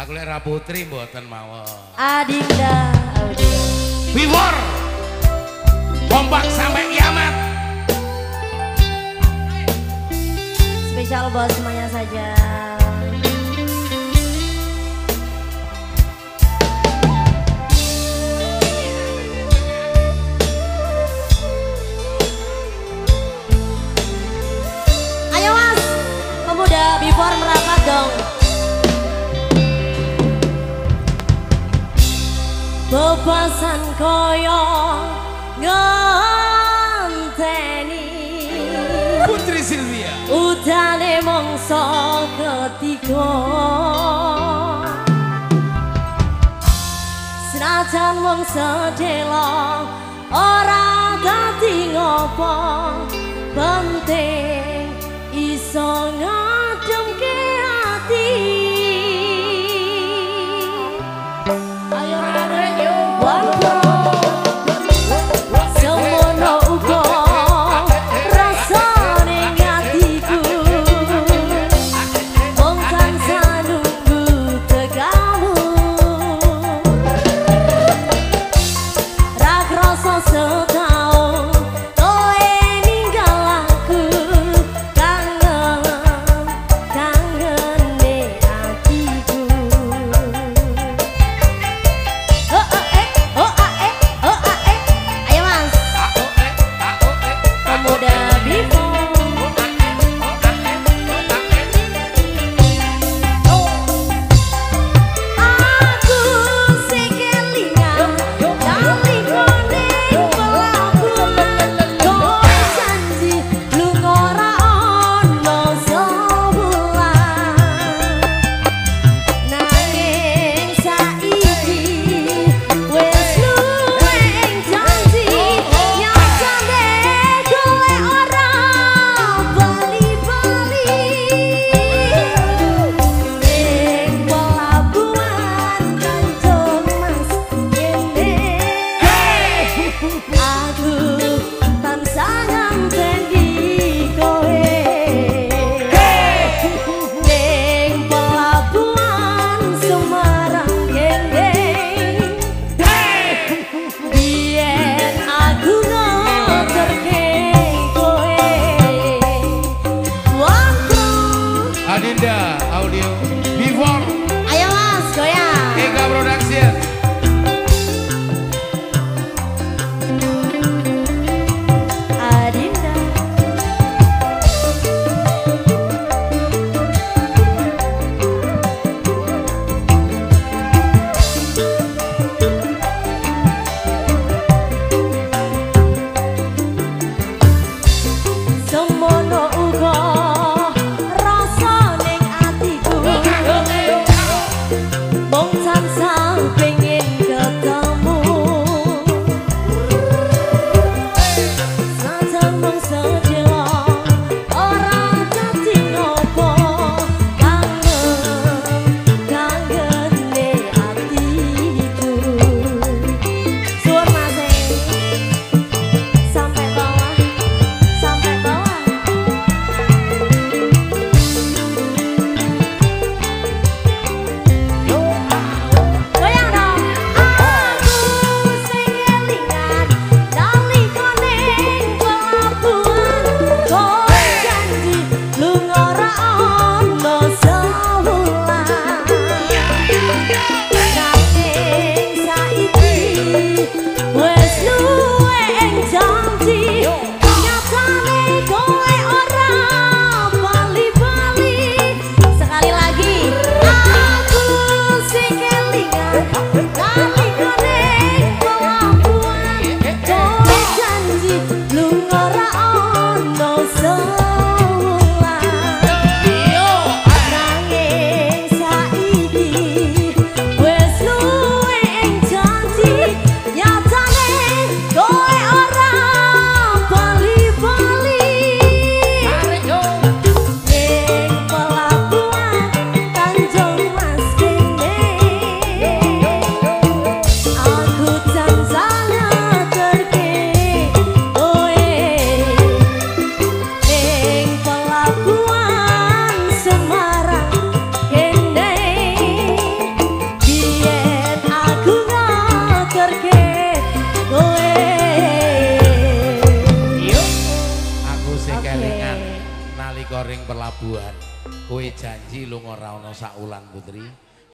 Aku lera putri mboten mawon. Adinda Audio. Wiwor. Bombak sampai kiamat. Spesial buat semuanya saja. Ayo Mas, pemuda Wiwor merapat dong. Bebasan koyo ngenteni Putri Silvia udane mongso ketiga senajan wong sedelo ora dadi ngopo penting iso ngademke ati. Semono uga rasa ning atiku. menika ring pelabuhan. Kowe janji lunga ra ana saulan Putri.